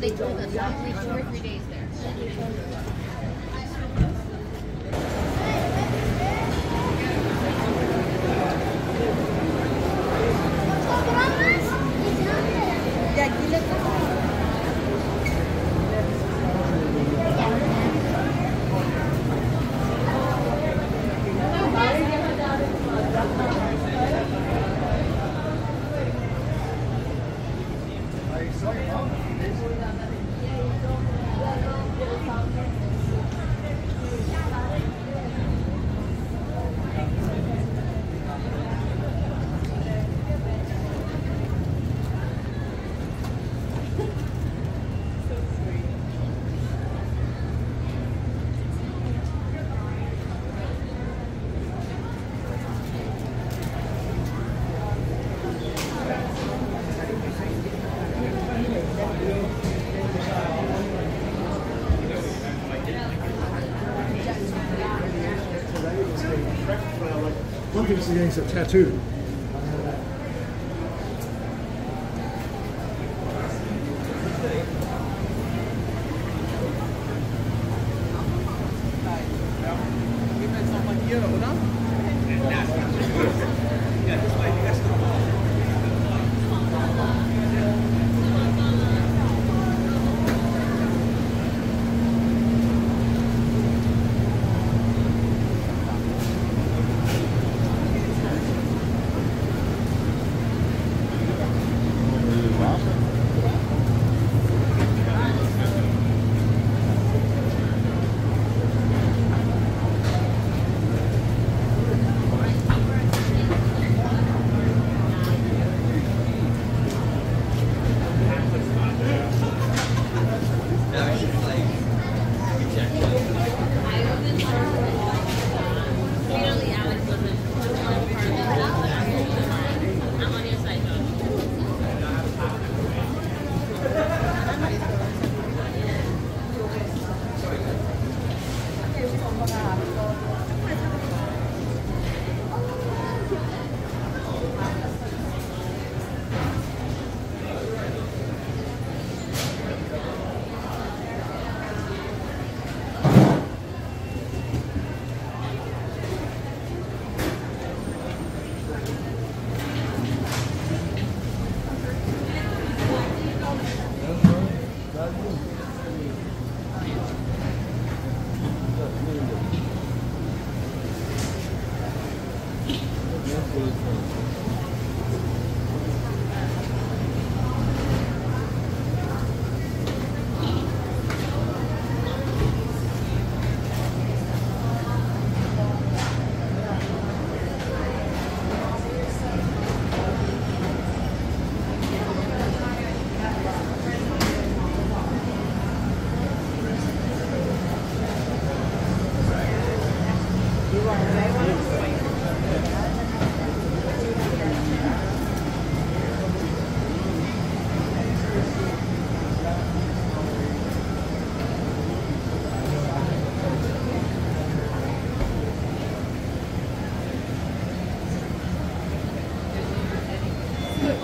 They told us only 2 or 3 days there. Look at the things that tattooed.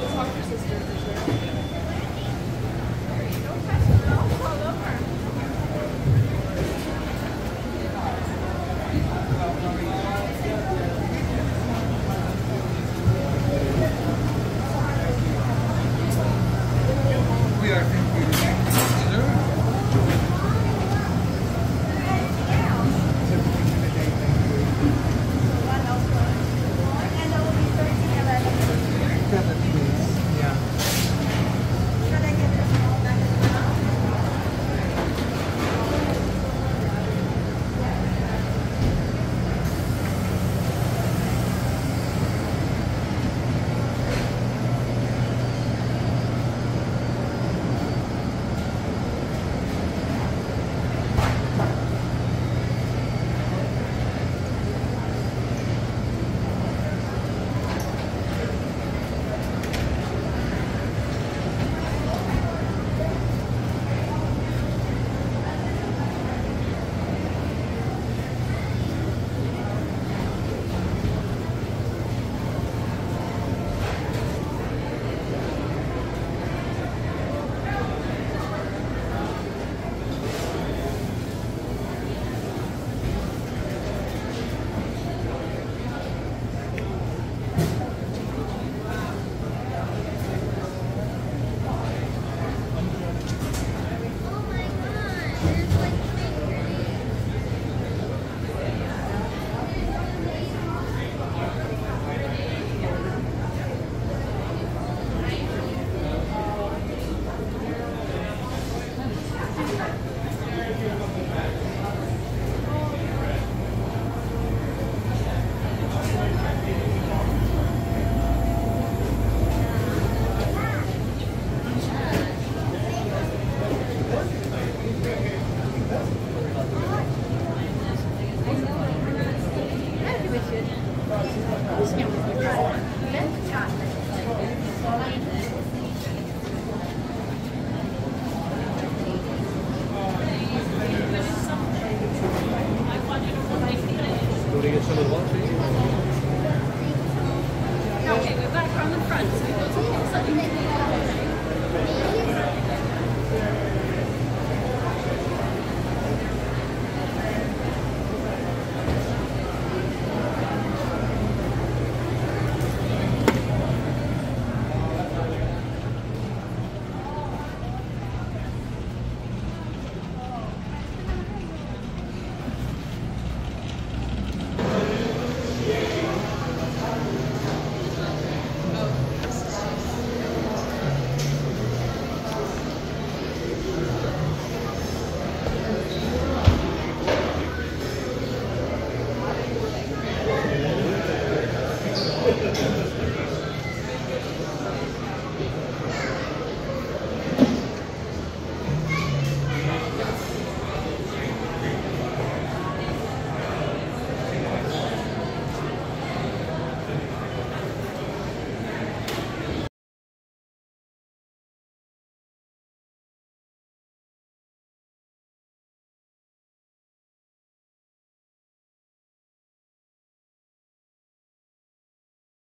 We'll talk to your sister for sure. There you go, Pastor. All over. We are going to make dinner. Everything today, thank you. And there will be 13 of us.